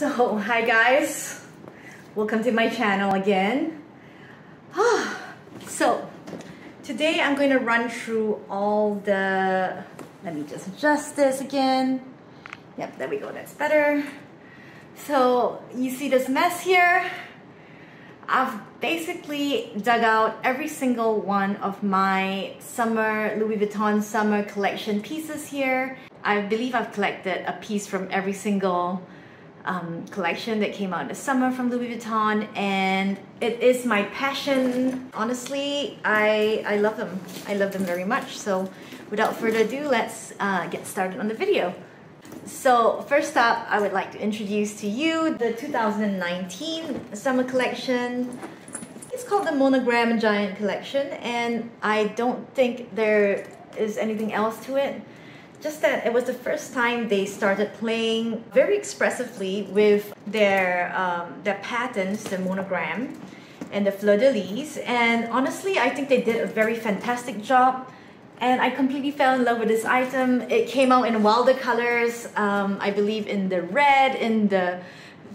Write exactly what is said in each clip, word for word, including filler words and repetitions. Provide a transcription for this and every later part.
So, hi guys, welcome to my channel again. So, today I'm going to run through all the, let me just adjust this again. Yep, there we go, that's better. So, you see this mess here? I've basically dug out every single one of my summer Louis Vuitton summer collection pieces here. I believe I've collected a piece from every single um, collection that came out this summer from Louis Vuitton, and it is my passion. Honestly, I, I love them. I love them very much. So without further ado, let's uh, get started on the video. So first up, I would like to introduce to you the two thousand nineteen summer collection. It's called the Monogram Giant Collection, and I don't think there is anything else to it. Just that it was the first time they started playing very expressively with their, um, their patterns, the monogram and the fleur-de-lis. And honestly, I think they did a very fantastic job. And I completely fell in love with this item. It came out in wilder colors, um, I believe in the red, in the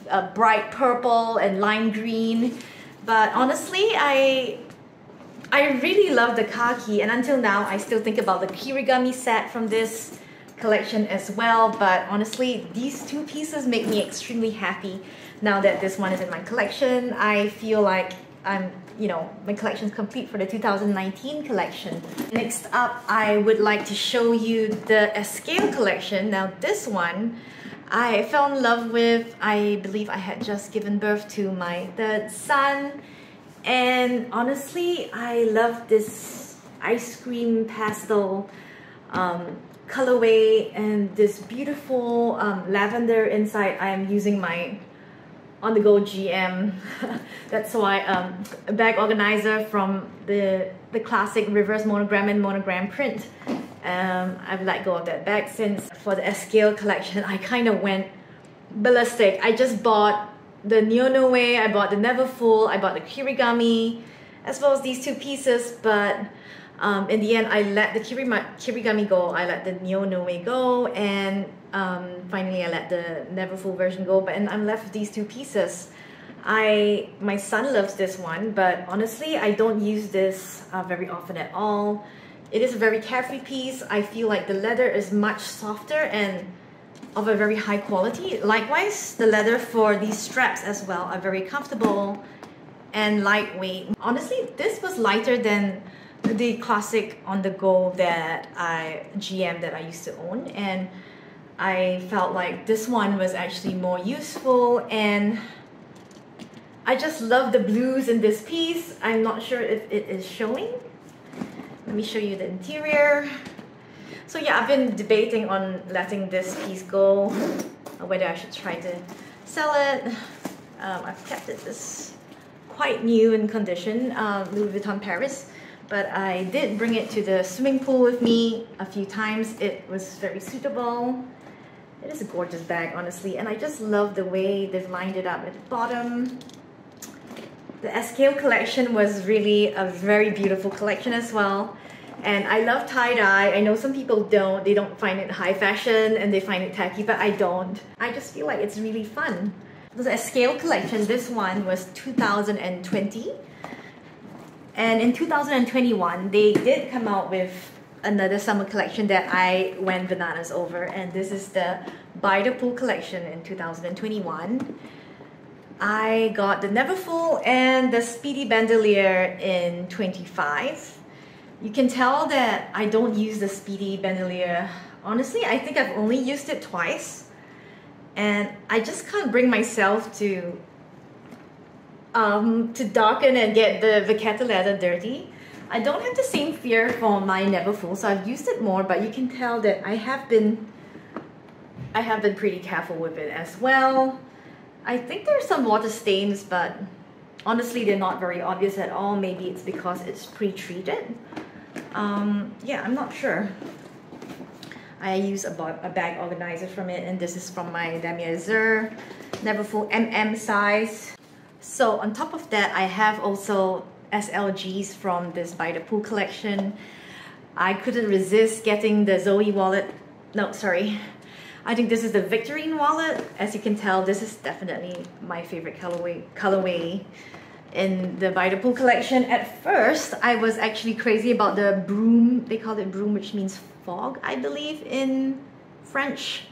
uh, bright purple and lime green. But honestly, I I really love the khaki, and until now, I still think about the Kirigami set from this collection as well. But honestly, these two pieces make me extremely happy now that this one is in my collection. I feel like I'm, you know, my collection's complete for the two thousand nineteen collection. Next up, I would like to show you the Escale collection. Now this one, I fell in love with. I believe I had just given birth to my third son. And honestly, I love this ice cream pastel um, colorway and this beautiful um, lavender inside. I am using my on-the-go G M. That's why um, bag organizer from the, the classic reverse monogram and monogram print. Um, I've let go of that bag since for the Escale collection, I kind of went ballistic. I just bought the Néonoé, I bought the Neverfull, I bought the Kirigami, as well as these two pieces, but um, in the end, I let the Kirigami go, I let the Néonoé go, and um, finally I let the Neverfull version go, but and I'm left with these two pieces. I My son loves this one, but honestly, I don't use this uh, very often at all. It is a very carefree piece. I feel like the leather is much softer and of a very high quality. Likewise, the leather for these straps as well are very comfortable and lightweight. Honestly, this was lighter than the classic on-the-go that I G M that I used to own, and I felt like this one was actually more useful, and I just love the blues in this piece. I'm not sure if it is showing. Let me show you the interior. So yeah, I've been debating on letting this piece go, or whether I should try to sell it. Um, I've kept it this quite new in condition, uh, Louis Vuitton Paris, but I did bring it to the swimming pool with me a few times. It was very suitable. It is a gorgeous bag, honestly, and I just love the way they've lined it up at the bottom. The Escale collection was really a very beautiful collection as well. And I love tie-dye. I know some people don't. They don't find it high fashion and they find it tacky, but I don't. I just feel like it's really fun. The Escale collection, this one was two thousand twenty. And in two thousand twenty-one, they did come out with another summer collection that I went bananas over. And this is the By the Pool collection in two thousand twenty-one. I got the Neverfull and the Speedy Bandolier in twenty-five. You can tell that I don't use the Speedy Bandolier. Honestly, I think I've only used it twice. And I just can't bring myself to um, to darken and get the vaquetta leather dirty. I don't have the same fear for my Neverfull, so I've used it more, but you can tell that I have been I have been pretty careful with it as well. I think there's some water stains, but honestly, they're not very obvious at all. Maybe it's because it's pre-treated. Um, yeah, I'm not sure. I use a, a bag organizer from it, and this is from my Damier Azur Neverfull M M size. So on top of that, I have also S L Gs from this By the Pool collection. I couldn't resist getting the Zoe wallet. No, sorry. I think this is the Victorine wallet. As you can tell, this is definitely my favorite colorway, colorway in the By the Pool collection. At first, I was actually crazy about the Brume. They called it Brume, which means fog, I believe, in French.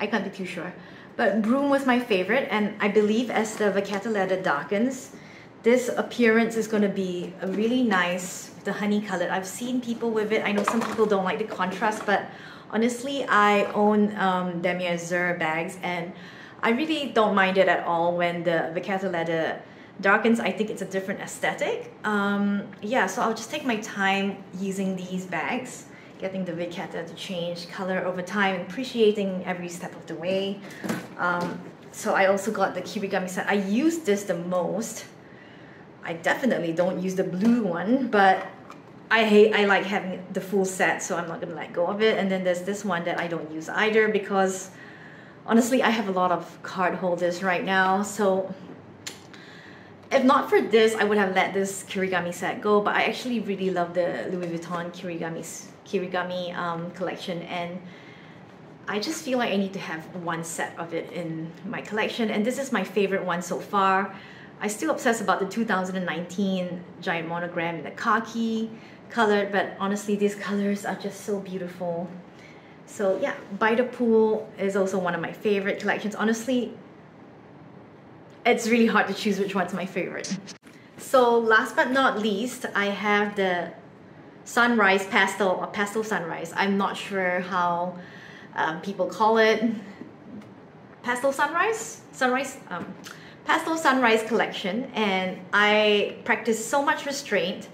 I can't be too sure. But Brume was my favorite, and I believe as the Vaccata leather darkens, this appearance is going to be a really nice, the honey colored. I've seen people with it. I know some people don't like the contrast, but honestly, I own um, Damier Azur bags, and I really don't mind it at all when the Vaccata leather darkens. I think it's a different aesthetic. Um, yeah, so I'll just take my time using these bags, getting the Vaccata to change color over time, appreciating every step of the way. Um, so I also got the Kirigami set. I use this the most. I definitely don't use the blue one, but I hate, I like having the full set, so I'm not gonna let go of it. And then there's this one that I don't use either because honestly, I have a lot of card holders right now, so if not for this, I would have let this Kirigami set go, but I actually really love the Louis Vuitton Kirigami, Kirigami um, collection, and I just feel like I need to have one set of it in my collection, and this is my favorite one so far. I still obsess about the two thousand nineteen Giant Monogram in the khaki colored, but honestly, these colors are just so beautiful. So yeah, By the Pool is also one of my favorite collections. Honestly, it's really hard to choose which one's my favorite. So last but not least, I have the Sunrise Pastel, or Pastel Sunrise. I'm not sure how um, people call it. Pastel Sunrise? Sunrise? Um, Pastel Sunrise collection, and I practiced so much restraint.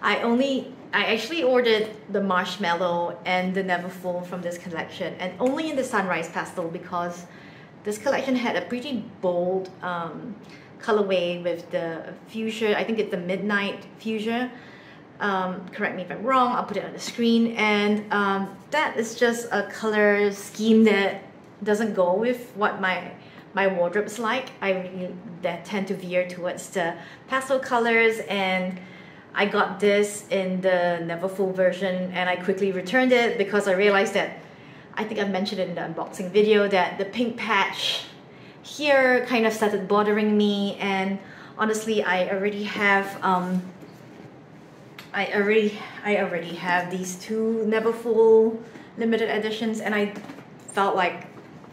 I only, I actually ordered the Marshmallow and the Neverfull from this collection, and only in the Sunrise Pastel because this collection had a pretty bold um, colorway with the fuchsia. I think it's the midnight fuchsia. Um, correct me if I'm wrong. I'll put it on the screen. And um, that is just a color scheme that doesn't go with what my my wardrobe's like. I really that tend to veer towards the pastel colors, and I got this in the Neverfull version, and I quickly returned it because I realized that, I think I mentioned it in the unboxing video, that the pink patch here kind of started bothering me, and honestly I already have um, I already I already have these two Neverfull limited editions, and I felt like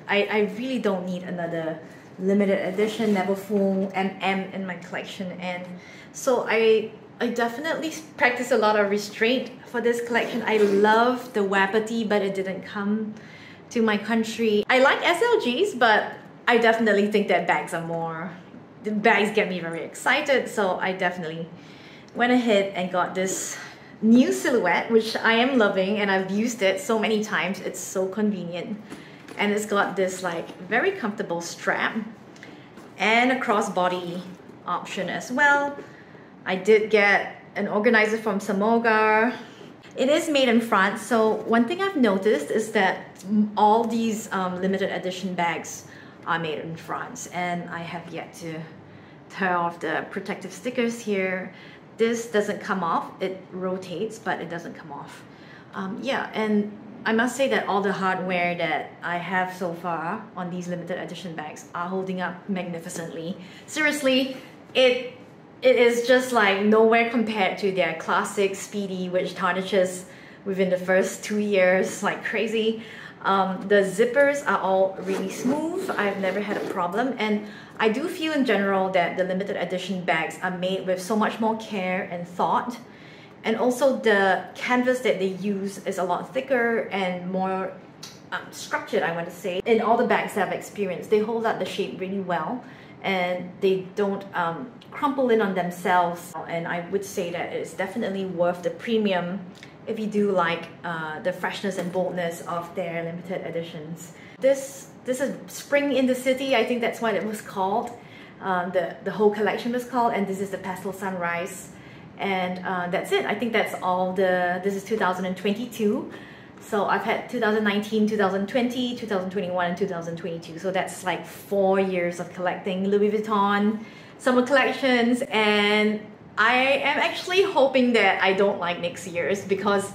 I, I really don't need another limited edition Neverfull M M in my collection, and so I I definitely practice a lot of restraint for this collection. I love the Wapity, but it didn't come to my country. I like S L Gs, but I definitely think that bags are more, the bags get me very excited, so I definitely went ahead and got this new silhouette, which I am loving, and I've used it so many times. It's so convenient. And it's got this like very comfortable strap and a crossbody option as well. I did get an organizer from Samogar. It is made in France, so one thing I've noticed is that all these um, limited edition bags are made in France, and I have yet to tear off the protective stickers here. This doesn't come off, it rotates, but it doesn't come off. Um, yeah, and I must say that all the hardware that I have so far on these limited edition bags are holding up magnificently. Seriously, it it is just like nowhere compared to their classic Speedy, which tarnishes within the first two years like crazy. Um, the zippers are all really smooth. I've never had a problem, and I do feel in general that the limited edition bags are made with so much more care and thought. And also the canvas that they use is a lot thicker and more um, structured, I want to say. In all the bags that I've experienced, they hold out the shape really well, and they don't um, crumple in on themselves. And I would say that it's definitely worth the premium if you do like uh, the freshness and boldness of their limited editions. This, this is Spring in the City, I think that's what it was called. Um, the, the whole collection was called, and this is the Pastel Sunrise. And uh, that's it. I think that's all the... This is two thousand twenty-two. So I've had two thousand nineteen, two thousand twenty, two thousand twenty-one, and two thousand twenty-two. So that's like four years of collecting Louis Vuitton summer collections. And I am actually hoping that I don't like next year's because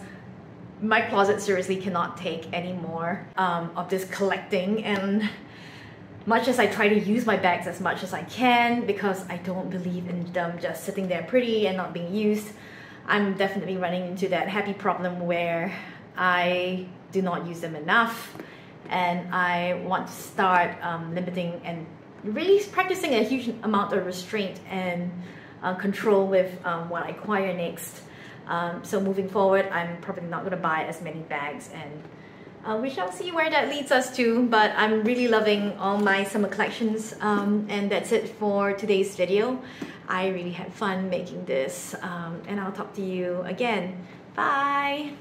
my closet seriously cannot take any more um, of this collecting, and much as I try to use my bags as much as I can because I don't believe in them just sitting there pretty and not being used, I'm definitely running into that happy problem where I do not use them enough, and I want to start um, limiting and really practicing a huge amount of restraint and uh, control with um, what I acquire next. Um, so moving forward, I'm probably not going to buy as many bags, and uh, we shall see where that leads us to, but I'm really loving all my summer collections, um, and that's it for today's video. I really had fun making this, um, and I'll talk to you again. Bye!